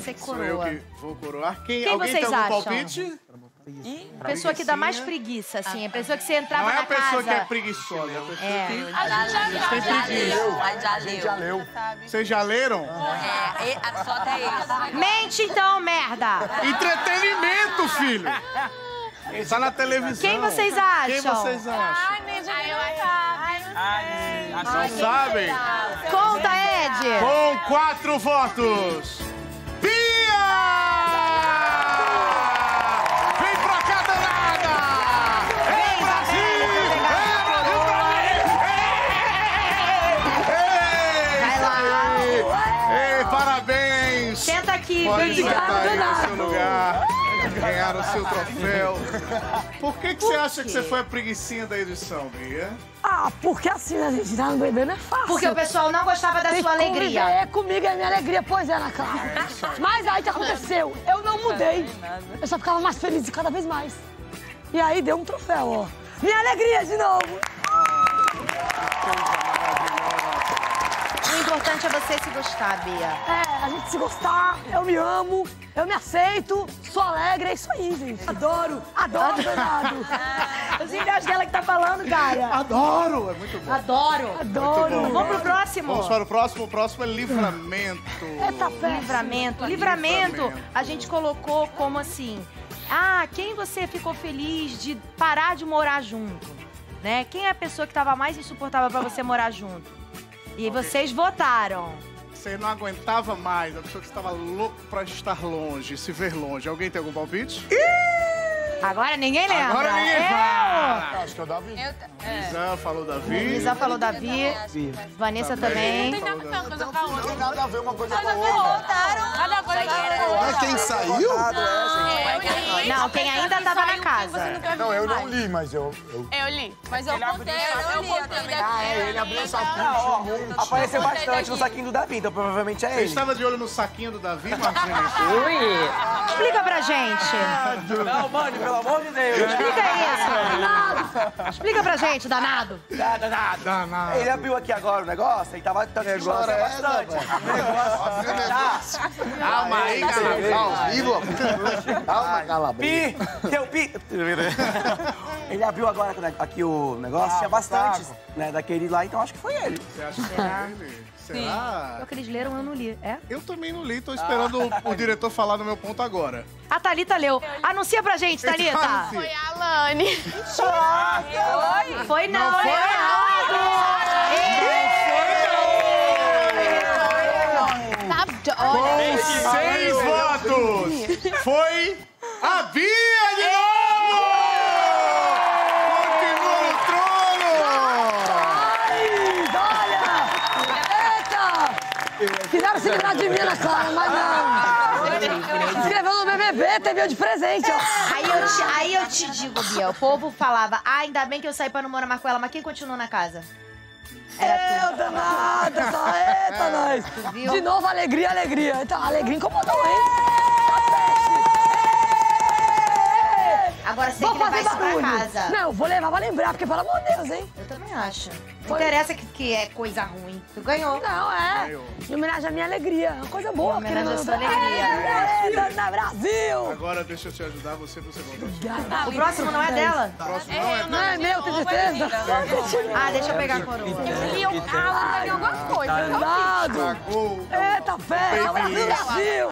você coroa. Sou eu que vou coroar. Quem alguém vocês tem algum acham? Palpite? Pessoa que dá mais preguiça, assim. A pessoa que você entrava na casa... Não é a pessoa que é preguiçosa. A gente já leu. Vocês já leram? É, só até isso. Mente então, merda! Entretenimento, filho! Tá na televisão. Quem vocês acham? Ai, meu Deus. Não sabem? Conta, Ed! Com 4 votos! Pode sentar aí no seu lugar, ganharam o seu troféu. Por que você acha que você foi a preguiçinha da edição, Bia? Ah, porque assim, a gente tá no bebê não é fácil. Porque o pessoal não gostava da sua alegria. Comigo é a minha alegria, pois é, Ana Clara. Mas aí o que aconteceu? Eu não mudei. Eu só ficava mais feliz e cada vez mais. E aí deu um troféu, ó. Minha alegria de novo. O importante é você se gostar, Bia. É, a gente se gostar, eu me amo, eu me aceito, sou alegre, é isso aí, gente. Adoro, danado. Eu sempre acho que ela que tá falando, cara. Adoro, é muito bom. Adoro. Muito bom. Vamos pro próximo? Vamos para o próximo é Livramento. Livramento, a gente colocou como assim, quem você ficou feliz de parar de morar junto, né? Quem é a pessoa que tava mais insuportável pra você morar junto? E vocês votaram. Você não aguentava mais, a pessoa que estava louco pra estar longe, se ver longe. Alguém tem algum palpite? Agora ninguém lembra. Agora ninguém vai. Acho que é o Davi. Lisa falou Davi. Vanessa também. Não tem nada a ver uma coisa com a outra. Mas quem saiu? Não, quem ainda tava na casa. Não, eu não li, mas eu... Eu li. Mas eu contei. Ele abriu o saquinho. Apareceu bastante no saquinho do Davi, então provavelmente é ele. Você estava de olho no saquinho do Davi, Martins? Explica pra gente. Não, mano, pelo amor de Deus. Explica isso, danado. Explica pra gente, danado. Danado. Ele abriu aqui agora o negócio e tava negócio bastante. Calma aí, galera. Calma, Pi, teu pi. Ele abriu agora aqui o negócio, tinha bastante, né, daquele lá, então acho que foi ele. Você acha que foi ele? Será? Sim. O que eles leram, eu não li. É? Eu também não li, tô esperando o diretor falar no meu ponto agora. A Thalita leu. Anuncia pra gente, Thalita. Foi a Alane. Mentira! Foi não, foi Com 6 votos, foi a Bia de novo! Continua no trono! Olha! Eita! Quiseram se livrar de mim, Ana Clara, mas não! Se inscreveu no BBB, teve eu de presente, ó! Aí eu te digo, Bia, o povo falava, ainda bem que eu saí pra não morar mais com ela, mas quem continuou na casa? Eu, danada, só eita, nós. Viu? De novo, alegria. Então, alegria incomodou, hein? Agora você tem que levar isso pra casa. Não, vou levar, vou lembrar, porque pelo amor de Deus, hein? Eu também acho. Não interessa que é coisa ruim. Tu ganhou. Não, Em homenagem à minha alegria. Uma coisa boa. Em homenagem à sua alegria. Eita, Brasil! Agora deixa eu te ajudar, você voltar. O próximo não é dela? O próximo não é meu, tem certeza? Deixa eu pegar a coroa. Eu ganhei alguma coisa. Eita, pera, Brasil!